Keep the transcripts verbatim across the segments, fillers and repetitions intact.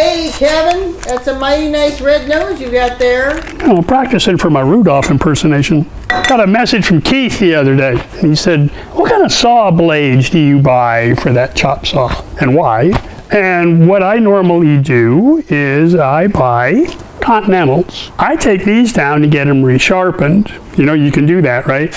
Hey, Kevin, that's a mighty nice red nose you got there. I'm practicing for my Rudolph impersonation. Got a message from Keith the other day. He said, what kind of saw blades do you buy for that chop saw and why? And what I normally do is I buy Continentals. I take these down to get them resharpened. You know, you can do that, right?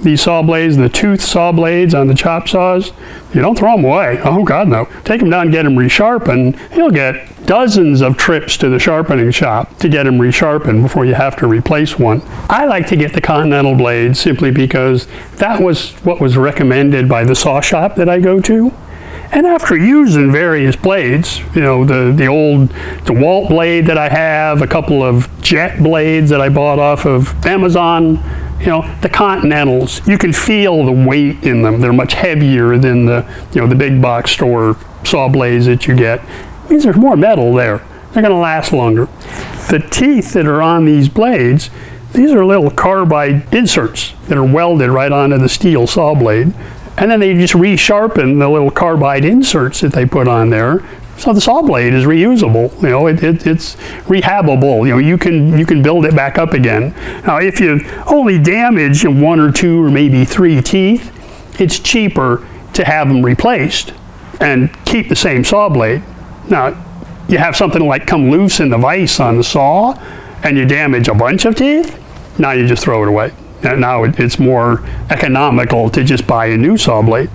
These saw blades, the tooth saw blades on the chop saws, you don't throw them away. Oh God, no. Take them down and get them resharpened. You'll get dozens of trips to the sharpening shop to get them resharpened before you have to replace one. I like to get the Continental blades simply because that was what was recommended by the saw shop that I go to. And after using various blades, you know, the, the old DeWalt blade that I have, a couple of Jet blades that I bought off of Amazon, you know, the Continentals, you can feel the weight in them. They're much heavier than the, you know, the big box store saw blades that you get. It means there's more metal there. They're going to last longer. The teeth that are on these blades, these are little carbide inserts that are welded right onto the steel saw blade. And then they just resharpen the little carbide inserts that they put on there. So the saw blade is reusable, you know, it, it, it's rehabbable, you know, you can, you can build it back up again. Now if you only damage one or two or maybe three teeth, it's cheaper to have them replaced and keep the same saw blade. Now you have something like come loose in the vise on the saw and you damage a bunch of teeth, now you just throw it away. Now it, it's more economical to just buy a new saw blade.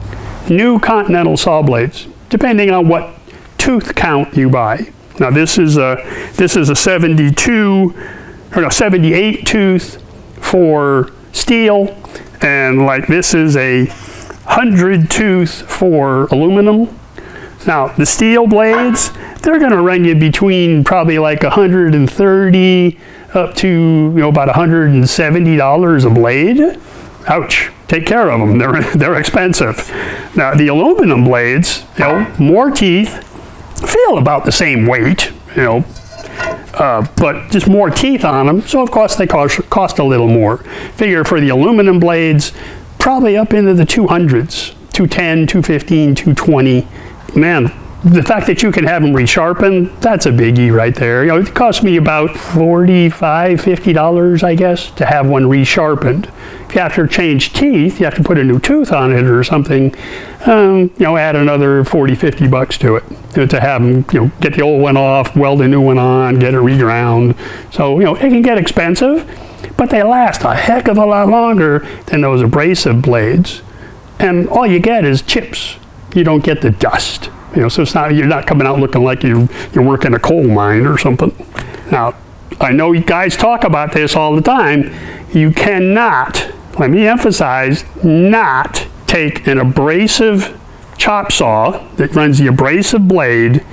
New Continental saw blades, depending on what tooth count you buy. Now this is a this is a seventy-two or no seventy-eight tooth for steel, and like this is a one hundred tooth for aluminum. Now the steel blades, they're going to run you between probably like one hundred thirty up to, you know, about one hundred seventy dollars a blade. Ouch. Take care of them. They're they're expensive. Now the aluminum blades, you know, more teeth. Feel about the same weight, you know, uh, but just more teeth on them, so of course they cost, cost a little more. Figure for the aluminum blades, probably up into the two hundreds, two ten, two fifteen, two twenty. Man, the fact that you can have them resharpened, that's a biggie right there. You know, it cost me about forty-five dollars, fifty dollars, I guess, to have one resharpened. If you have to change teeth, you have to put a new tooth on it or something, um, you know, add another forty, fifty bucks to it, you know, to have them, you know, get the old one off, weld a new one on, get it reground. So, you know, it can get expensive, but they last a heck of a lot longer than those abrasive blades. And all you get is chips. You don't get the dust. You know, so it's not, you're not coming out looking like you, you're working a coal mine or something. Now, I know you guys talk about this all the time. You cannot, let me emphasize, not take an abrasive chop saw that runs the abrasive blade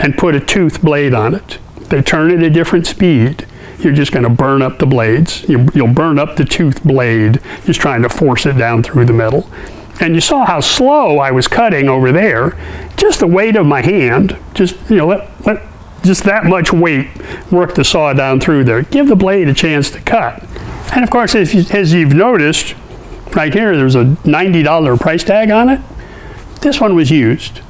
and put a tooth blade on it. They turn at a different speed. You're just going to burn up the blades. You, you'll burn up the tooth blade just trying to force it down through the metal. And you saw how slow I was cutting over there. Just the weight of my hand, just, you know, let, let just that much weight work the saw down through there. Give the blade a chance to cut. And of course, as, you, as you've noticed, right here, there's a ninety dollar price tag on it. This one was used,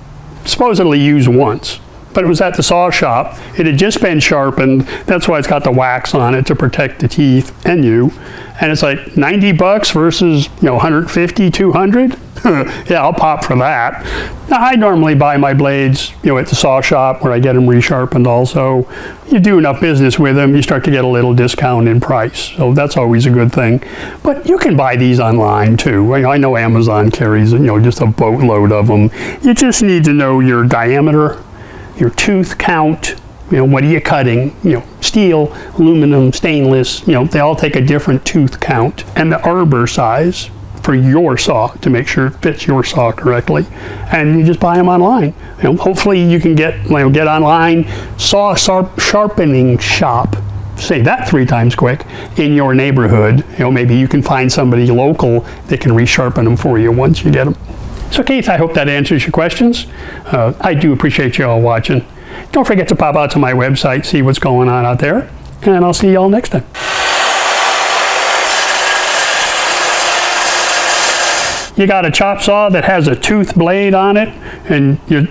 supposedly used once, but it was at the saw shop. It had just been sharpened. That's why it's got the wax on it to protect the teeth and you. And it's like ninety bucks versus, you know, one hundred fifty, two hundred. Yeah, I'll pop for that. Now, I normally buy my blades, you know, at the saw shop where I get them resharpened also. You do enough business with them, you start to get a little discount in price. So that's always a good thing. But you can buy these online too. I know Amazon carries, you know, just a boatload of them. You just need to know your diameter, your tooth count, you know, what are you cutting? You know, steel, aluminum, stainless, you know, they all take a different tooth count. And the arbor size for your saw to make sure it fits your saw correctly. And you just buy them online. You know, hopefully you can get, you know, get online saw sharpening shop, say that three times quick, in your neighborhood. You know, maybe you can find somebody local that can resharpen them for you once you get them. So Keith, I hope that answers your questions. Uh, I do appreciate you all watching. Don't forget to pop out to my website, see what's going on out there, and I'll see you all next time. You got a chop saw that has a tooth blade on it, and you're